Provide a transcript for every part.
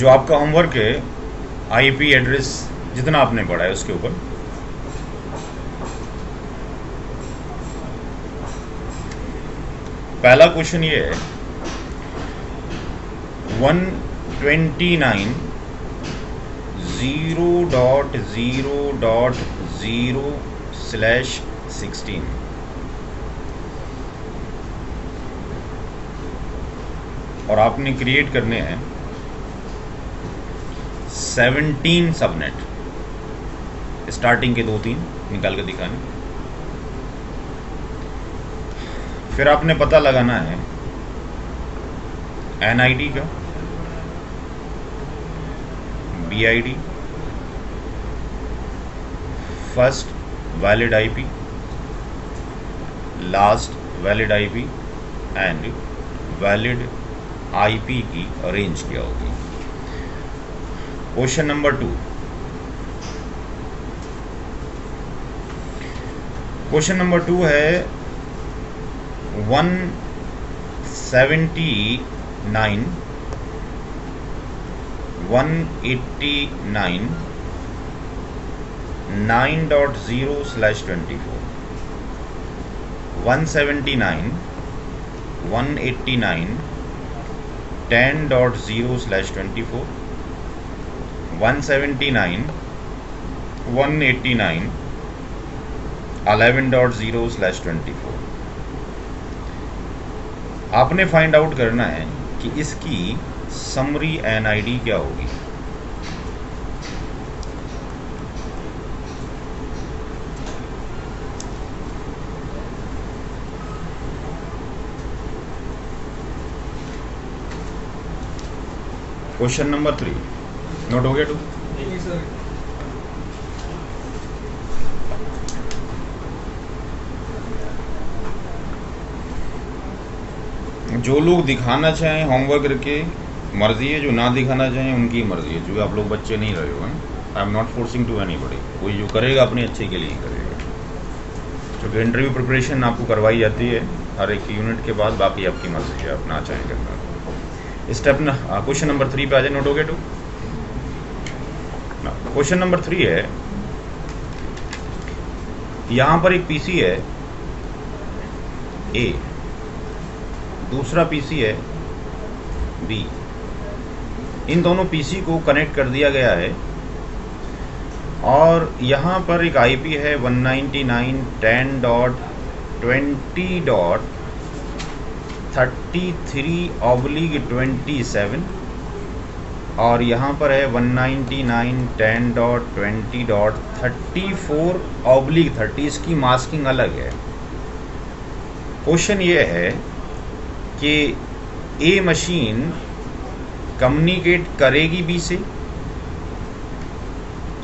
जो आपका होमवर्क है आईपी एड्रेस जितना आपने पढ़ा है उसके ऊपर। पहला क्वेश्चन ये है 129.0.0.0/16। और आपने क्रिएट करने हैं 17 सबनेट। स्टार्टिंग के 2-3 निकाल के दिखाने, फिर आपने पता लगाना है NID का, BID, first valid IP, last valid IP and valid IP की रेंज क्या होगी। Question number 2। क्वेश्चन नंबर 2 है 179.0/24 179.0/24 179.189.11.0/24। आपने फाइंड आउट करना है कि इसकी समरी NID क्या होगी। क्वेश्चन नंबर 3 नोट हो गया 2। जो लोग दिखाना चाहें होमवर्क करके मर्जी है, जो ना दिखाना चाहें उनकी मर्जी है। जो आप लोग बच्चे नहीं रहे हो, I am not forcing to anybody. कोई जो करेगा अपने अच्छे के लिए करेगा, क्योंकि इंटरव्यू प्रिपरेशन आपको करवाई जाती है हर एक यूनिट के बाद। बाकी आपकी मर्जी है, आप ना चाहें करना। स्टेप ना क्वेश्चन नंबर 3 पे आ जाए। नोट हो गया 2। क्वेश्चन नंबर 3 है, यहां पर एक पीसी है A, दूसरा पीसी है B। इन दोनों पीसी को कनेक्ट कर दिया गया है और यहां पर एक आईपी है 199.10.33/27 और यहाँ पर है 199.10.20.34/30। इसकी मास्किंग अलग है। क्वेश्चन ये है कि A मशीन कम्युनिकेट करेगी B से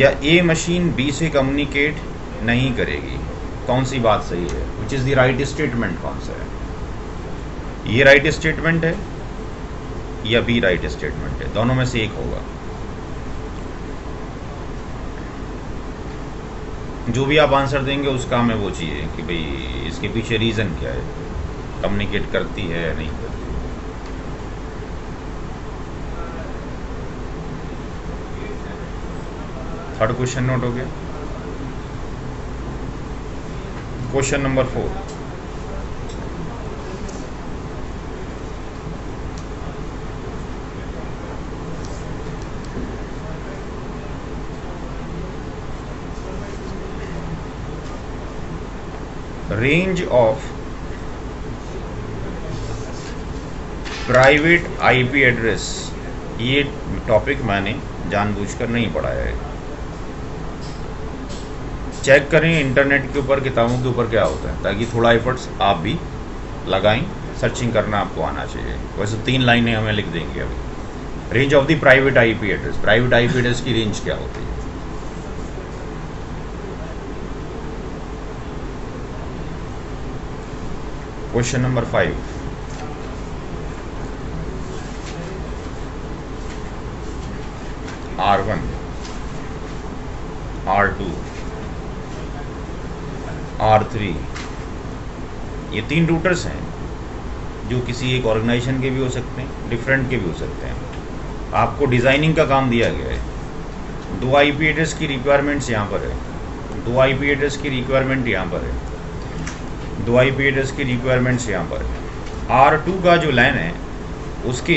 या A मशीन B से कम्युनिकेट नहीं करेगी। कौन सी बात सही है? Which is the right statement. कौन सा है? ये राइट स्टेटमेंट है या बी राइट स्टेटमेंट है? दोनों में से एक होगा। जो भी आप आंसर देंगे उसका हमें वो चाहिए कि भाई इसके पीछे रीज़न क्या है, कम्युनिकेट करती है या नहीं करती। थर्ड क्वेश्चन नोट हो गया। Question number 4। Range of private IP address. ये टॉपिक मैंने जानबूझकर नहीं पढ़ाया है। चेक करें इंटरनेट के ऊपर, किताबों के ऊपर क्या होता है, ताकि थोड़ा एफर्ट्स आप भी लगाएं। सर्चिंग करना आपको आना चाहिए। वैसे 3 लाइनें हमें लिख देंगे अभी। Range of the private IP address. Private IP address की रेंज क्या होती है? Question number 5। R1, R2, R3 ये 3 रूटर्स हैं, जो किसी एक ऑर्गेनाइजेशन के भी हो सकते हैं, डिफरेंट के भी हो सकते हैं। आपको डिज़ाइनिंग का काम दिया गया है। 2 IP एड्रेस की रिक्वायरमेंट्स यहाँ पर है, 2 IP एड्रेस की रिक्वायरमेंट यहाँ पर है, 2 IP एड्रेस की रिक्वायरमेंट्स यहाँ पर है। R2 का जो लाइन है उसके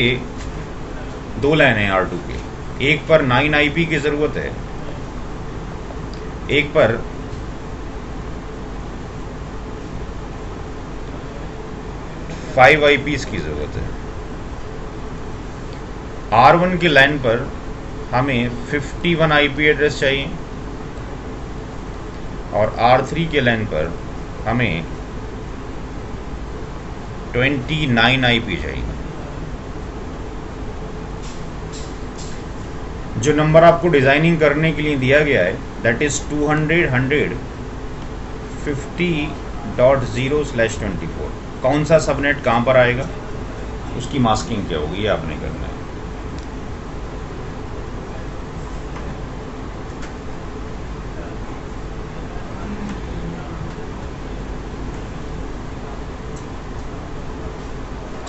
2 लाइन है R2 के, एक पर 9 IP की ज़रूरत है, एक पर 5 IPs की ज़रूरत है। R1 की लाइन पर हमें 51 IP एड्रेस चाहिए और R3 के लाइन पर हमें 29 IP चाहिए। जो नंबर आपको डिज़ाइनिंग करने के लिए दिया गया है दैट इज़ 200 150.0/24। कौन सा सबनेट कहाँ पर आएगा उसकी मास्किंग क्या होगी ये आपने करना है।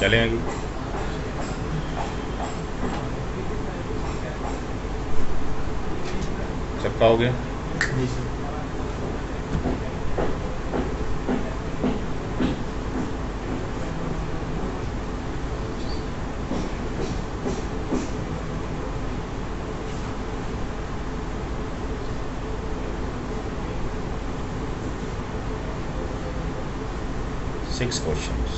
चलेंगे सबका हो गया। Six questions.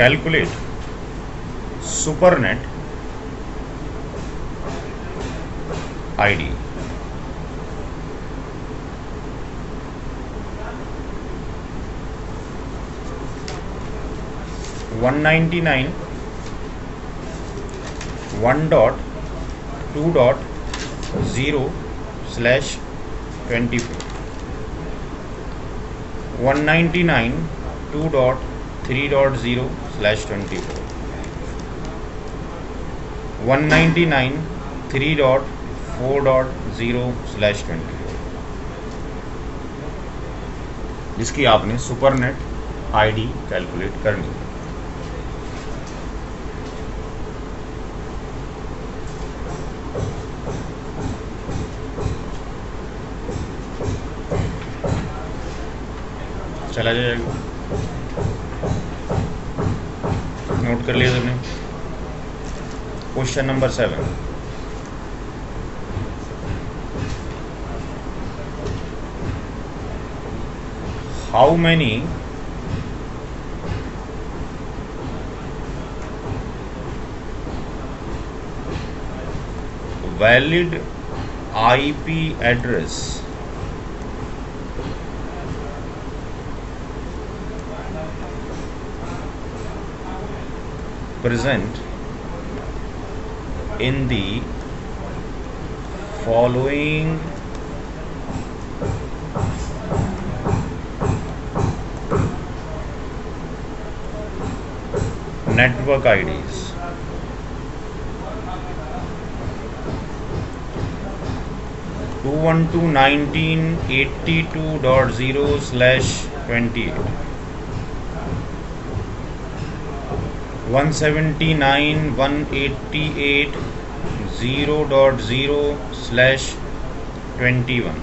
Calculate supernet ID. (199.1.2.0/24). 199.2.3.0/24, 199.3.4.0/24, जिसकी आपने सुपरनेट आईडी कैलकुलेट करनी है। चला जाएगा, नोट कर लिया तुमने। Question number 7, how many valid IP address present in the following network IDs? Two one two 1982.0/28. 179.188.0.0/21,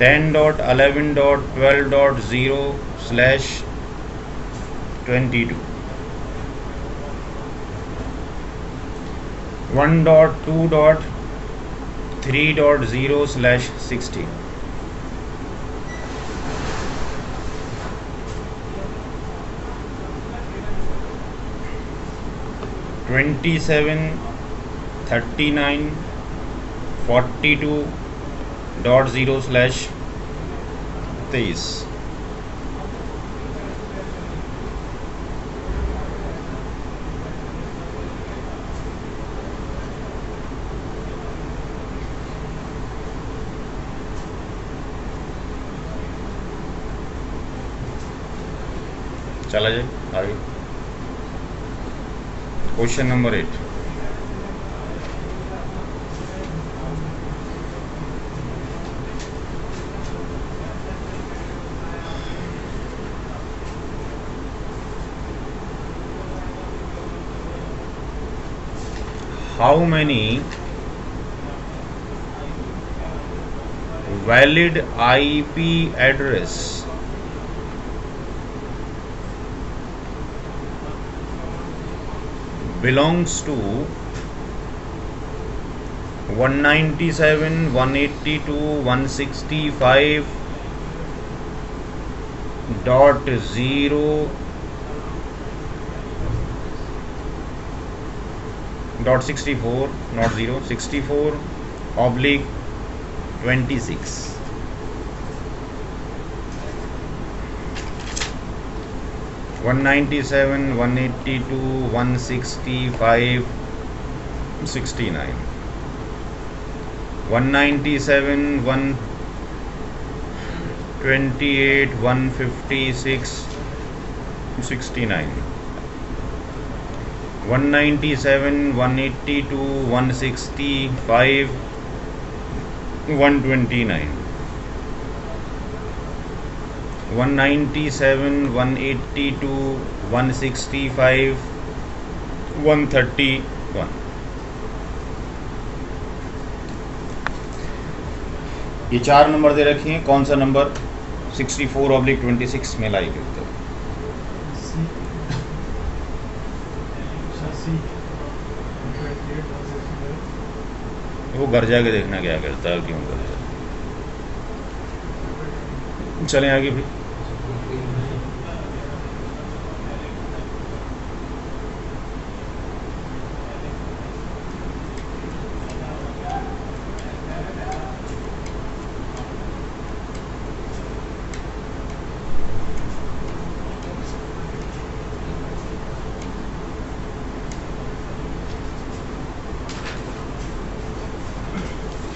10.11.12.0/22, 1.2.3.0/16.27 39 42.0/23, चला जाए आगे। Question number 8, how many valid IP address belongs to 197, 182, 165.0.64 not 0 64 / 26. One 97, 182, 165, 69. 197, 128, 156, 69. 197, 182, 165, 129. 197, 182, 165, 131. ये चार नंबर दे रखे हैं, कौन सा नंबर 64/26 में लाई गई तो वो घर जाके देखना क्या करता है, क्यों करता है। चलें आगे भी।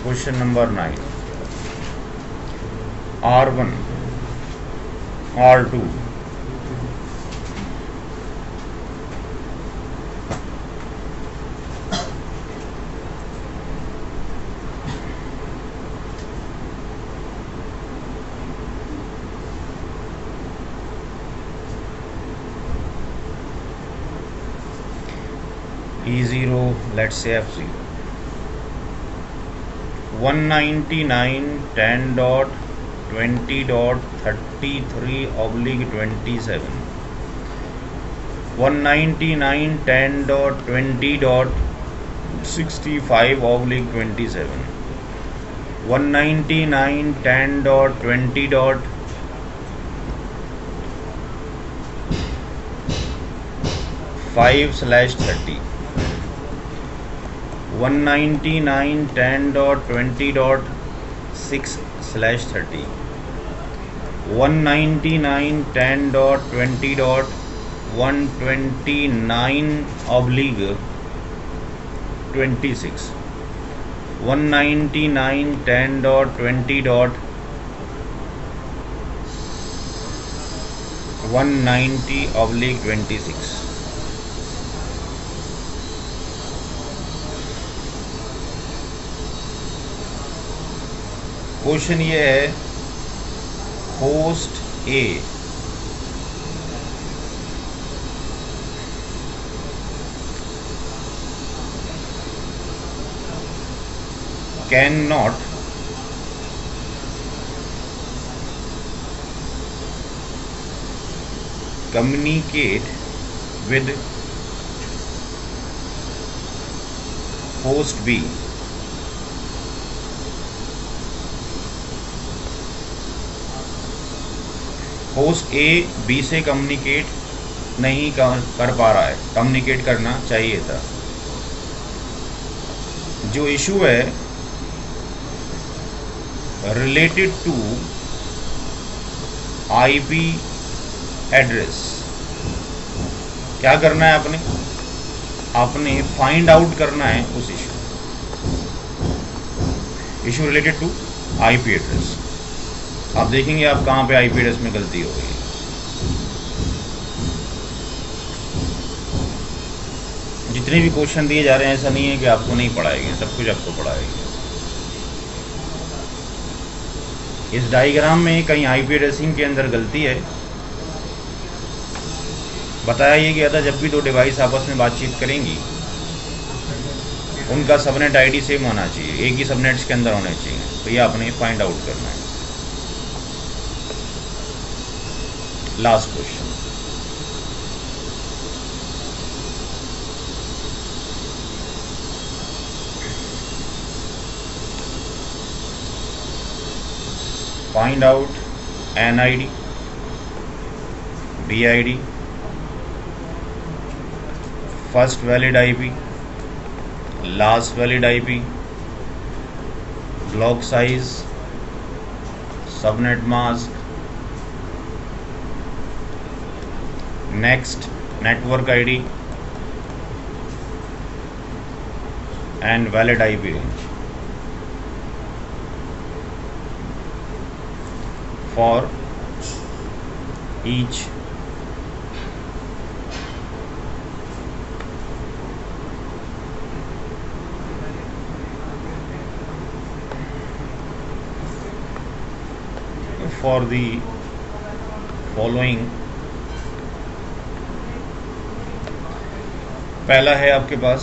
Question number 9 R1 R2 E0, let's say F0. 199.10.20.33/27 199.10.20.65/27 199.10.5/30 199.10.20.6/30 199.10.129/26 199.10.190/26 question ये है, Host A. Cannot communicate with host B. Host A B से कम्युनिकेट नहीं कर पा रहा है, कम्युनिकेट करना चाहिए था। जो इशू है रिलेटेड टू आईपी एड्रेस, क्या करना है आपने, आपने फाइंड आउट करना है उस issue related to IP address. आप देखेंगे आप कहाँ पे आईपी एड्रेस में गलती हो गई। जितने भी क्वेश्चन दिए जा रहे हैं ऐसा नहीं है कि आपको नहीं पढ़ाए गए, सब कुछ आपको पढ़ाए गए। इस डायग्राम में कहीं आईपी एड्रेसिंग के अंदर गलती है। बताया ये गया था जब भी दो डिवाइस आपस में बातचीत करेंगी उनका सबनेट आईडी सेम होना चाहिए, एक ही सबनेट्स के अंदर होने चाहिए। तो ये आपने फाइंड आउट करना है। Last question, find out NID, BID, first valid IP, last valid IP, block size, subnet mask, Next, network ID and valid IP range. For each for the following। पहला है आपके पास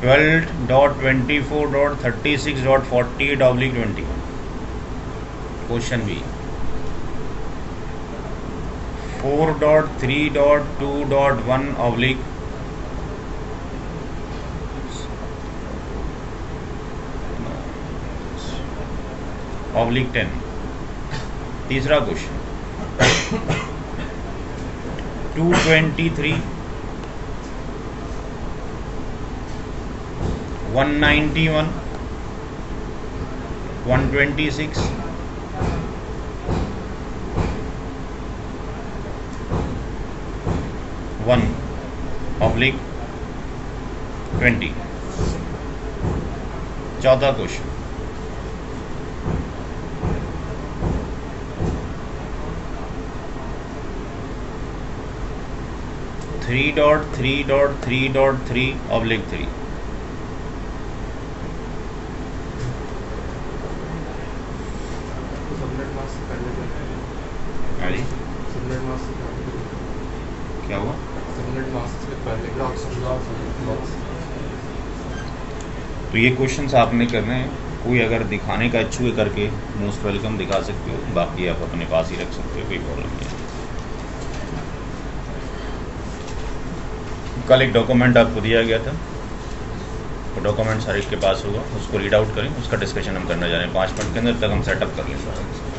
/12.24.36.48/21 क्वेश्चन बी 4.3.2.1/10। तीसरा question 291, 126, 1/20। चौथा question (3.3.3.3/3) क्या हुआ? तो ये questions आपने करने हैं। कोई अगर दिखाने का इच्छुक करके मोस्ट वेलकम दिखा सकते हो, बाकी आप अपने पास ही रख सकते हो, कोई प्रॉब्लम नहीं। कल एक डॉक्यूमेंट आपको दिया गया था, वो डॉक्यूमेंट सारे इसके पास होगा, उसको रीड आउट करें, उसका डिस्कशन हम करने जा रहे हैं 5 मिनट के अंदर तक हम सेटअप कर लेंगे।